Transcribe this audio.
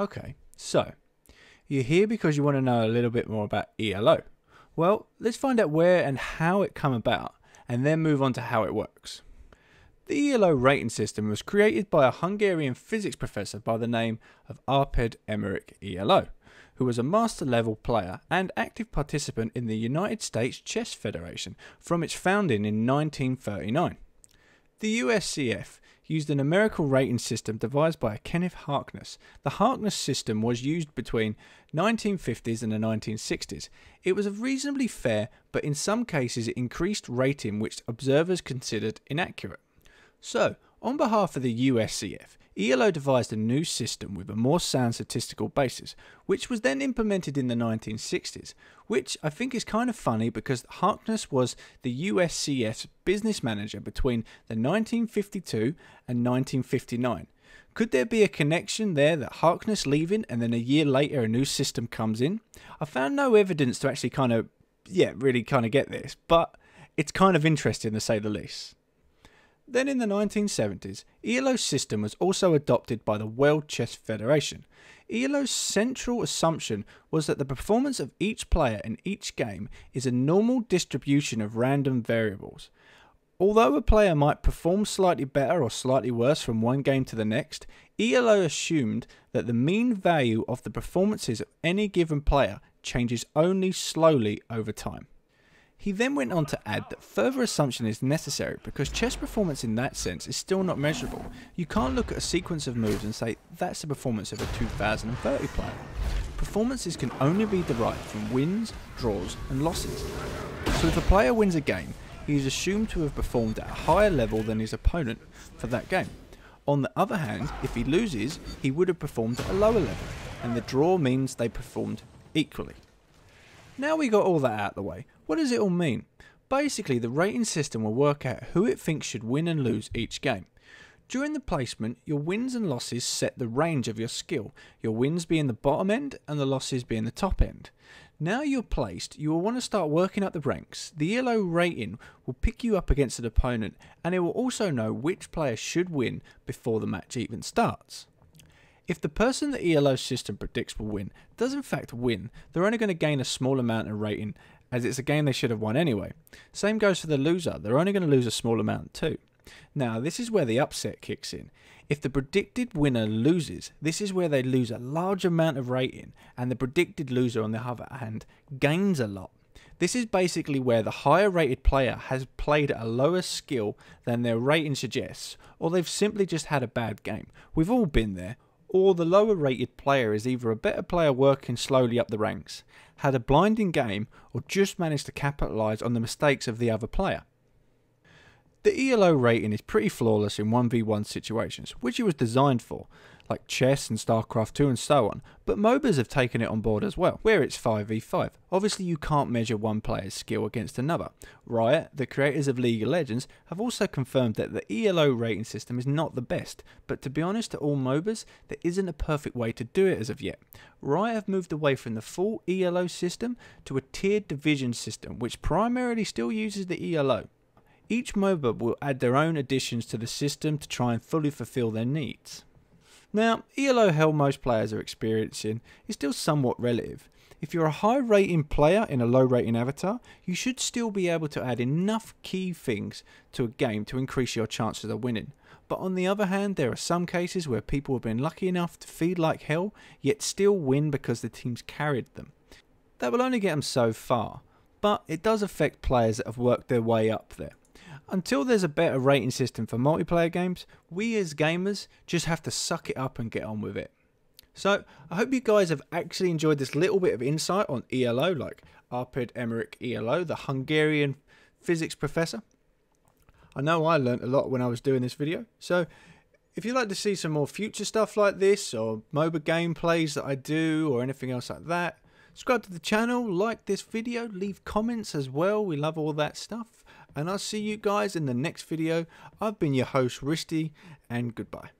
Okay, so you're here because you want to know a little bit more about ELO. Well, let's find out where and how it came about, and then move on to how it works. The ELO rating system was created by a Hungarian physics professor by the name of Arpad Emrick Elo, who was a master level player and active participant in the United States Chess Federation from its founding in 1939. The USCF used an numerical rating system devised by Kenneth Harkness. The Harkness system was used between 1950s and the 1960s. It was a reasonably fair, but in some cases it increased rating which observers considered inaccurate. So, on behalf of the USCF, ELO devised a new system with a more sound statistical basis, which was then implemented in the 1960s, which I think is kind of funny because Harkness was the USCF's business manager between the 1952 and 1959. Could there be a connection there that Harkness leaving and then a year later a new system comes in? I found no evidence to actually really get this, but it's kind of interesting to say the least. Then in the 1970s, ELO's system was also adopted by the World Chess Federation. ELO's central assumption was that the performance of each player in each game is a normal distribution of random variables. Although a player might perform slightly better or slightly worse from one game to the next, ELO assumed that the mean value of the performances of any given player changes only slowly over time. He then went on to add that further assumption is necessary because chess performance in that sense is still not measurable. You can't look at a sequence of moves and say that's the performance of a 2030 player. Performances can only be derived from wins, draws and losses. So if a player wins a game, he is assumed to have performed at a higher level than his opponent for that game. On the other hand, if he loses, he would have performed at a lower level, and the draw means they performed equally. Now we got all that out of the way, what does it all mean? Basically, the rating system will work out who it thinks should win and lose each game. During the placement, your wins and losses set the range of your skill, your wins being the bottom end and the losses being the top end. Now you're placed, you will want to start working up the ranks. The ELO rating will pick you up against an opponent, and it will also know which player should win before the match even starts. If the person the ELO system predicts will win does in fact win, they're only going to gain a small amount of rating as it's a game they should have won anyway. Same goes for the loser, they're only going to lose a small amount too. Now this is where the upset kicks in. If the predicted winner loses, this is where they lose a large amount of rating and the predicted loser on the other hand gains a lot. This is basically where the higher rated player has played at a lower skill than their rating suggests, or they've simply just had a bad game. We've all been there. Or the lower rated player is either a better player working slowly up the ranks, had a blinding game, or just managed to capitalise on the mistakes of the other player. The ELO rating is pretty flawless in 1v1 situations, which it was designed for, like chess and StarCraft 2 and so on, but MOBAs have taken it on board as well, where it's 5v5. Obviously you can't measure one player's skill against another. Riot, the creators of League of Legends, have also confirmed that the ELO rating system is not the best, but to be honest to all MOBAs, there isn't a perfect way to do it as of yet. Riot have moved away from the full ELO system to a tiered division system, which primarily still uses the ELO. Each MOBA will add their own additions to the system to try and fully fulfill their needs. Now, ELO hell most players are experiencing is still somewhat relative. If you're a high rating player in a low rating avatar, you should still be able to add enough key things to a game to increase your chances of winning. But on the other hand, there are some cases where people have been lucky enough to feed like hell, yet still win because the team's carried them. That will only get them so far, but it does affect players that have worked their way up there. Until there's a better rating system for multiplayer games, we as gamers just have to suck it up and get on with it. So, I hope you guys have actually enjoyed this little bit of insight on ELO, like Arpad Emrick Elo, the Hungarian physics professor. I know I learnt a lot when I was doing this video, so if you'd like to see some more future stuff like this, or MOBA gameplays that I do, or anything else like that, subscribe to the channel, like this video, leave comments as well, we love all that stuff. And I'll see you guys in the next video. I've been your host, Wristy, and goodbye.